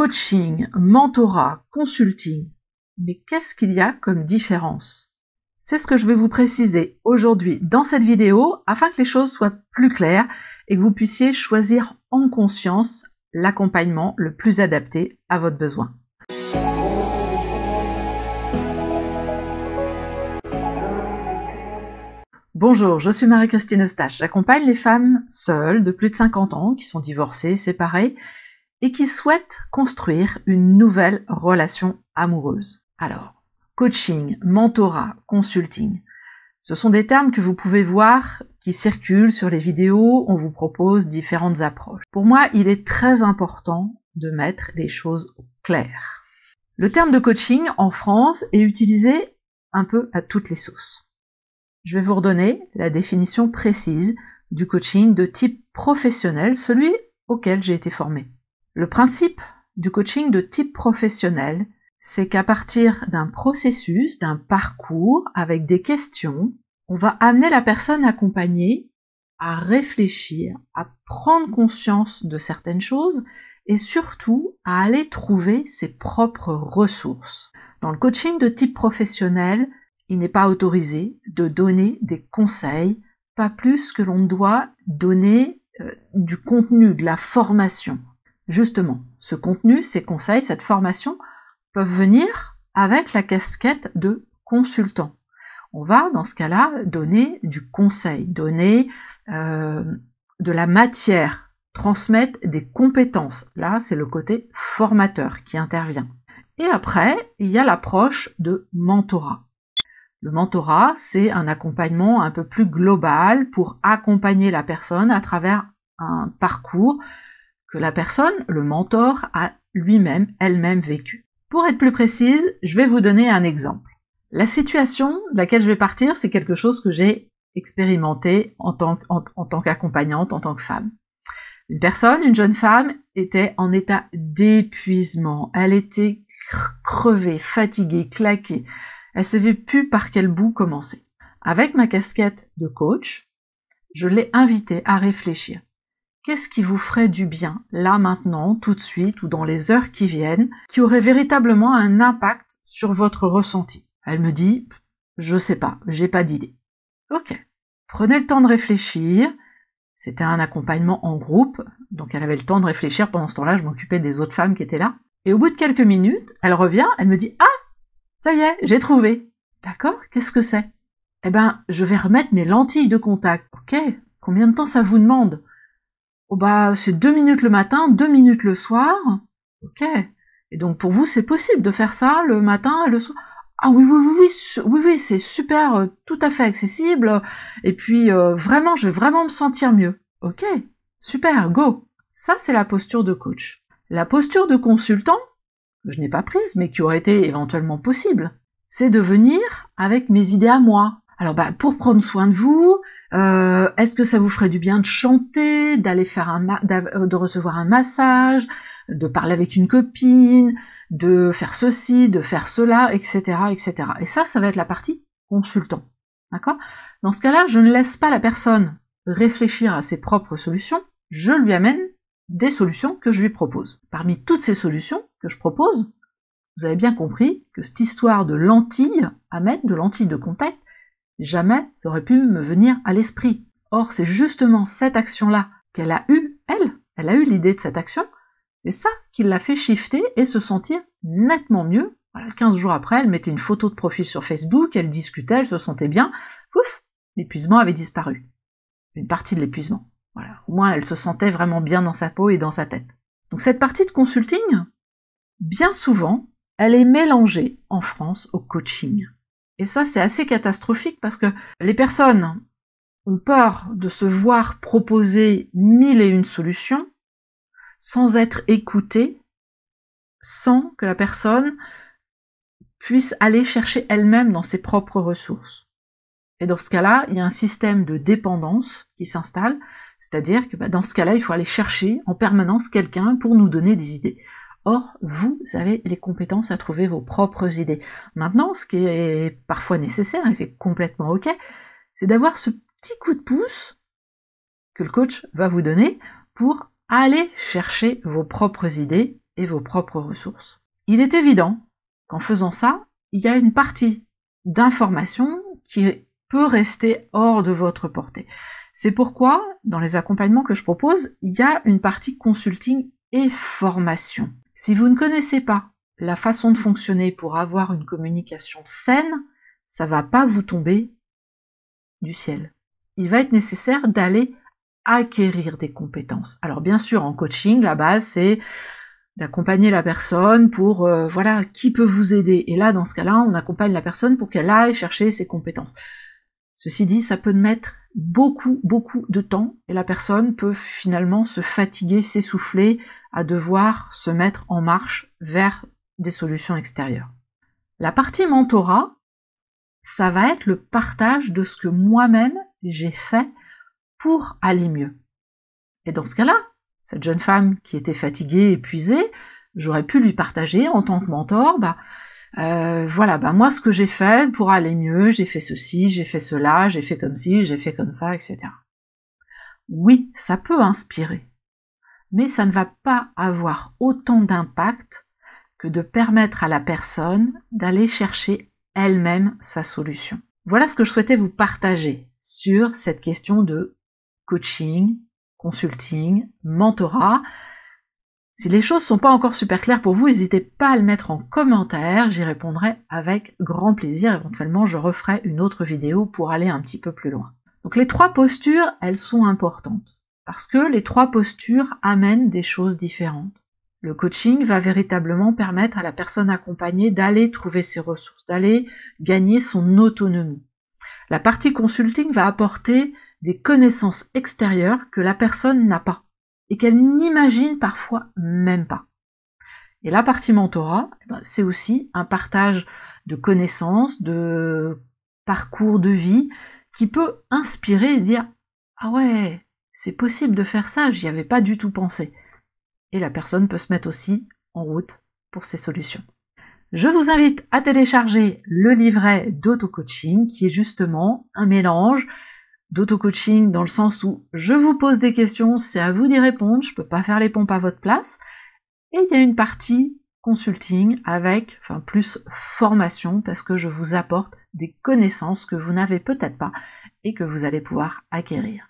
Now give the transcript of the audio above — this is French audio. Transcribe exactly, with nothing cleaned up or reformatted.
coaching, mentorat, consulting. Mais qu'est-ce qu'il y a comme différence? C'est ce que je vais vous préciser aujourd'hui dans cette vidéo afin que les choses soient plus claires et que vous puissiez choisir en conscience l'accompagnement le plus adapté à votre besoin. Bonjour, je suis Marie-Christine Eustache. J'accompagne les femmes seules de plus de cinquante ans qui sont divorcées, séparées et qui souhaitent construire une nouvelle relation amoureuse. Alors, coaching, mentorat, consulting, ce sont des termes que vous pouvez voir qui circulent sur les vidéos, on vous propose différentes approches. Pour moi, il est très important de mettre les choses au clair. Le terme de coaching en France est utilisé un peu à toutes les sauces. Je vais vous redonner la définition précise du coaching de type professionnel, celui auquel j'ai été formée. Le principe du coaching de type professionnel, c'est qu'à partir d'un processus, d'un parcours avec des questions, on va amener la personne accompagnée à réfléchir, à prendre conscience de certaines choses et surtout à aller trouver ses propres ressources. Dans le coaching de type professionnel, il n'est pas autorisé de donner des conseils, pas plus que l'on doit donner euh, du contenu, de la formation. Justement, ce contenu, ces conseils, cette formation peuvent venir avec la casquette de consultant. On va, dans ce cas-là, donner du conseil, donner euh, de la matière, transmettre des compétences. Là, c'est le côté formateur qui intervient. Et après, il y a l'approche de mentorat. Le mentorat, c'est un accompagnement un peu plus global pour accompagner la personne à travers un parcours que la personne, le mentor, a lui-même, elle-même vécu. Pour être plus précise, je vais vous donner un exemple. La situation de laquelle je vais partir, c'est quelque chose que j'ai expérimenté en tant qu'accompagnante, en, en tant que femme. Une personne, une jeune femme, était en état d'épuisement. Elle était crevée, fatiguée, claquée. Elle ne savait plus par quel bout commencer. Avec ma casquette de coach, je l'ai invitée à réfléchir. Qu'est-ce qui vous ferait du bien, là, maintenant, tout de suite, ou dans les heures qui viennent, qui aurait véritablement un impact sur votre ressenti? Elle me dit, je sais pas, j'ai pas d'idée. Ok. Prenez le temps de réfléchir. C'était un accompagnement en groupe, donc elle avait le temps de réfléchir. Pendant ce temps-là, je m'occupais des autres femmes qui étaient là. Et au bout de quelques minutes, elle revient, elle me dit, ah, ça y est, j'ai trouvé. D'accord, qu'est-ce que c'est? Eh ben, je vais remettre mes lentilles de contact. Ok, combien de temps ça vous demande? Oh bah, c'est deux minutes le matin, deux minutes le soir. Ok. Et donc, pour vous, c'est possible de faire ça le matin, le soir? Ah oui, oui, oui, oui, oui, oui, c'est super, euh, tout à fait accessible. Et puis, euh, vraiment, je vais vraiment me sentir mieux. Ok, super, go. Ça, c'est la posture de coach. La posture de consultant, que je n'ai pas prise, mais qui aurait été éventuellement possible, c'est de venir avec mes idées à moi. Alors, bah, pour prendre soin de vous, euh, est-ce que ça vous ferait du bien de chanter, d'aller faire un, de recevoir un massage, de parler avec une copine, de faire ceci, de faire cela, et cetera, et cetera. Et ça, ça va être la partie consultant, d'accord? Dans ce cas-là, je ne laisse pas la personne réfléchir à ses propres solutions. Je lui amène des solutions que je lui propose. Parmi toutes ces solutions que je propose, vous avez bien compris que cette histoire de lentilles à mettre, de lentilles de contact, jamais ça aurait pu me venir à l'esprit. Or, c'est justement cette action-là qu'elle a eue, elle, elle a eu l'idée de cette action, c'est ça qui l'a fait shifter et se sentir nettement mieux. Voilà, quinze jours après, elle mettait une photo de profil sur Facebook, elle discutait, elle se sentait bien, ouf, l'épuisement avait disparu. Une partie de l'épuisement. Voilà. Au moins, elle se sentait vraiment bien dans sa peau et dans sa tête. Donc cette partie de consulting, bien souvent, elle est mélangée en France au coaching. Et ça, c'est assez catastrophique parce que les personnes ont peur de se voir proposer mille et une solutions sans être écoutées, sans que la personne puisse aller chercher elle-même dans ses propres ressources. Et dans ce cas-là, il y a un système de dépendance qui s'installe. C'est-à-dire que bah, dans ce cas-là, il faut aller chercher en permanence quelqu'un pour nous donner des idées. Or, vous avez les compétences à trouver vos propres idées. Maintenant, ce qui est parfois nécessaire, et c'est complètement ok, c'est d'avoir ce petit coup de pouce que le coach va vous donner pour aller chercher vos propres idées et vos propres ressources. Il est évident qu'en faisant ça, il y a une partie d'information qui peut rester hors de votre portée. C'est pourquoi, dans les accompagnements que je propose, il y a une partie consulting et formation. Si vous ne connaissez pas la façon de fonctionner pour avoir une communication saine, ça ne va pas vous tomber du ciel. Il va être nécessaire d'aller acquérir des compétences. Alors bien sûr, en coaching, la base, c'est d'accompagner la personne pour, euh, voilà, qui peut vous aider. Et là, dans ce cas-là, on accompagne la personne pour qu'elle aille chercher ses compétences. Ceci dit, ça peut mettre beaucoup, beaucoup de temps et la personne peut finalement se fatiguer, s'essouffler à devoir se mettre en marche vers des solutions extérieures. La partie mentorat, ça va être le partage de ce que moi-même j'ai fait pour aller mieux. Et dans ce cas-là, cette jeune femme qui était fatiguée, épuisée, j'aurais pu lui partager en tant que mentor, bah, Euh, voilà, ben moi ce que j'ai fait pour aller mieux, j'ai fait ceci, j'ai fait cela, j'ai fait comme ci, j'ai fait comme ça, et cetera. Oui, ça peut inspirer, mais ça ne va pas avoir autant d'impact que de permettre à la personne d'aller chercher elle-même sa solution. Voilà ce que je souhaitais vous partager sur cette question de coaching, consulting, mentorat. Si les choses ne sont pas encore super claires pour vous, n'hésitez pas à le mettre en commentaire, j'y répondrai avec grand plaisir. Éventuellement, je referai une autre vidéo pour aller un petit peu plus loin. Donc les trois postures, elles sont importantes, parce que les trois postures amènent des choses différentes. Le coaching va véritablement permettre à la personne accompagnée d'aller trouver ses ressources, d'aller gagner son autonomie. La partie consulting va apporter des connaissances extérieures que la personne n'a pas, et qu'elle n'imagine parfois même pas. Et la partie mentorat, c'est aussi un partage de connaissances, de parcours de vie, qui peut inspirer et se dire « Ah ouais, c'est possible de faire ça, j'y avais pas du tout pensé ». Et la personne peut se mettre aussi en route pour ses solutions. Je vous invite à télécharger le livret d'auto-coaching, qui est justement un mélange d'auto-coaching dans le sens où je vous pose des questions, c'est à vous d'y répondre, je ne peux pas faire les pompes à votre place. Et il y a une partie consulting avec, enfin plus formation, parce que je vous apporte des connaissances que vous n'avez peut-être pas et que vous allez pouvoir acquérir.